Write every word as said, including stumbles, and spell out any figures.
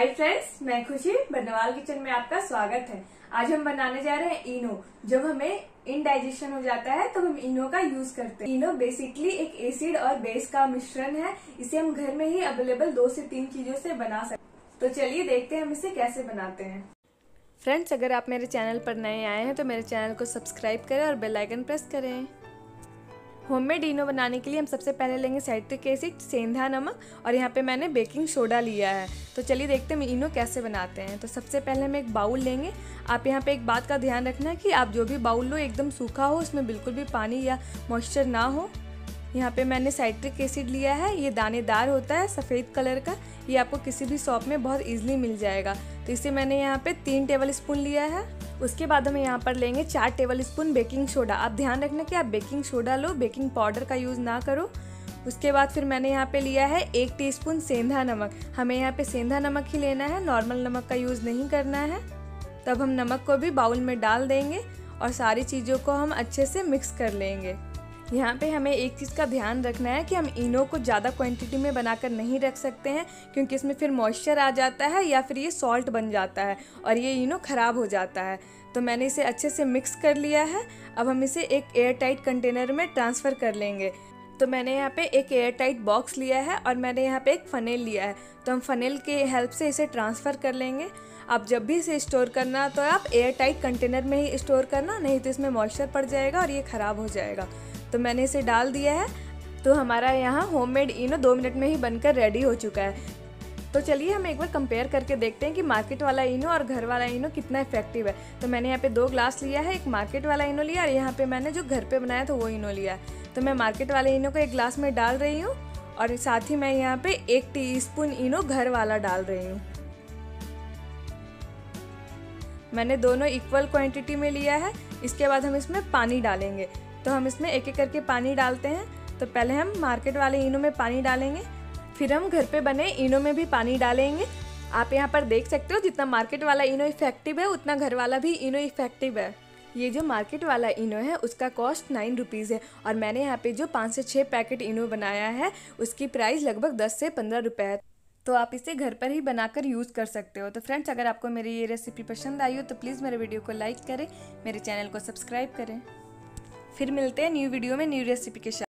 Hi friends, मैं खुशी बनवाल किचन में आपका स्वागत है। आज हम बनाने जा रहे हैं इनो। जब हमें इनडाइजेशन हो जाता है तो हम इनो का यूज करते हैं। इनो बेसिकली एक एसिड और बेस का मिश्रण है। इसे हम घर में ही अवेलेबल दो से तीन चीजों से बना सकते हैं। तो चलिए देखते हैं हम इसे कैसे बनाते हैं। फ्रेंड्स, अगर आप मेरे चैनल पर नए आए हैं तो मेरे चैनल को सब्सक्राइब करें और बेल आइकन प्रेस करें। होममेड इनो बनाने के लिए हम सबसे पहले लेंगे साइट्रिक एसिड, सेंधा नमक और यहाँ पे मैंने बेकिंग सोडा लिया है। तो चलिए देखते हैं इनो कैसे बनाते हैं। तो सबसे पहले हम एक बाउल लेंगे। आप यहाँ पे एक बात का ध्यान रखना कि आप जो भी बाउल लो एकदम सूखा हो, उसमें बिल्कुल भी पानी या मॉइस्चर ना हो। यहाँ पे मैंने साइट्रिक एसिड लिया है। ये दानेदार होता है, सफ़ेद कलर का। ये आपको किसी भी शॉप में बहुत ईजिली मिल जाएगा। तो इसे मैंने यहाँ पे तीन टेबल स्पून लिया है। उसके बाद हम यहाँ पर लेंगे चार टेबल स्पून बेकिंग सोडा। आप ध्यान रखना कि आप बेकिंग सोडा लो, बेकिंग पाउडर का यूज़ ना करो। उसके बाद फिर मैंने यहाँ पे लिया है एक टीस्पून सेंधा नमक। हमें यहाँ पे सेंधा नमक ही लेना है, नॉर्मल नमक का यूज़ नहीं करना है। तब हम नमक को भी बाउल में डाल देंगे और सारी चीज़ों को हम अच्छे से मिक्स कर लेंगे। यहाँ पे हमें एक चीज़ का ध्यान रखना है कि हम इनो को ज़्यादा क्वांटिटी में बनाकर नहीं रख सकते हैं, क्योंकि इसमें फिर मॉइस्चर आ जाता है या फिर ये सॉल्ट बन जाता है और ये इनो ख़राब हो जाता है। तो मैंने इसे अच्छे से मिक्स कर लिया है। अब हम इसे एक एयर टाइट कंटेनर में ट्रांसफ़र कर लेंगे। तो मैंने यहाँ पे एक एयर टाइट बॉक्स लिया है और मैंने यहाँ पे एक फ़नेल लिया है। तो हम फ़नेल के हेल्प से इसे ट्रांसफ़र कर लेंगे। आप जब भी इसे स्टोर करना तो आप एयर टाइट कंटेनर में ही स्टोर करना, नहीं तो इसमें मॉइस्चर पड़ जाएगा और ये ख़राब हो जाएगा। तो मैंने इसे डाल दिया है। तो हमारा यहाँ होममेड इनो दो मिनट में ही बनकर रेडी हो चुका है। तो चलिए हम एक बार कंपेयर करके देखते हैं कि मार्केट वाला इनो और घर वाला इनो कितना इफेक्टिव है। तो मैंने यहाँ पे दो ग्लास लिया है, एक मार्केट वाला इनो लिया और यहाँ पे मैंने जो घर पे बनाया था वो इनो लिया है। तो मैं मार्केट वाले इनो को एक ग्लास में डाल रही हूँ और साथ ही मैं यहाँ पे एक टीस्पून इनो घर वाला डाल रही हूँ। मैंने दोनों इक्वल क्वान्टिटी में लिया है। इसके बाद हम इसमें पानी डालेंगे। तो हम इसमें एक एक करके पानी डालते हैं। तो पहले हम मार्केट वाले इनो में पानी डालेंगे, फिर हम घर पे बने इनो में भी पानी डालेंगे। आप यहाँ पर देख सकते हो, जितना मार्केट वाला इनो इफेक्टिव है उतना घर वाला भी इनो इफेक्टिव है। ये जो मार्केट वाला इनो है उसका कॉस्ट नाइन रुपीज़ है और मैंने यहाँ पे जो पाँच से छः पैकेट इनो बनाया है उसकी प्राइस लगभग दस से पंद्रह रुपये है। तो आप इसे घर पर ही बनाकर यूज़ कर सकते हो। तो फ्रेंड्स, अगर आपको मेरी ये रेसिपी पसंद आई हो तो प्लीज़ मेरे वीडियो को लाइक करें, मेरे चैनल को सब्सक्राइब करें। फिर मिलते हैं न्यू वीडियो में न्यू रेसिपी के साथ।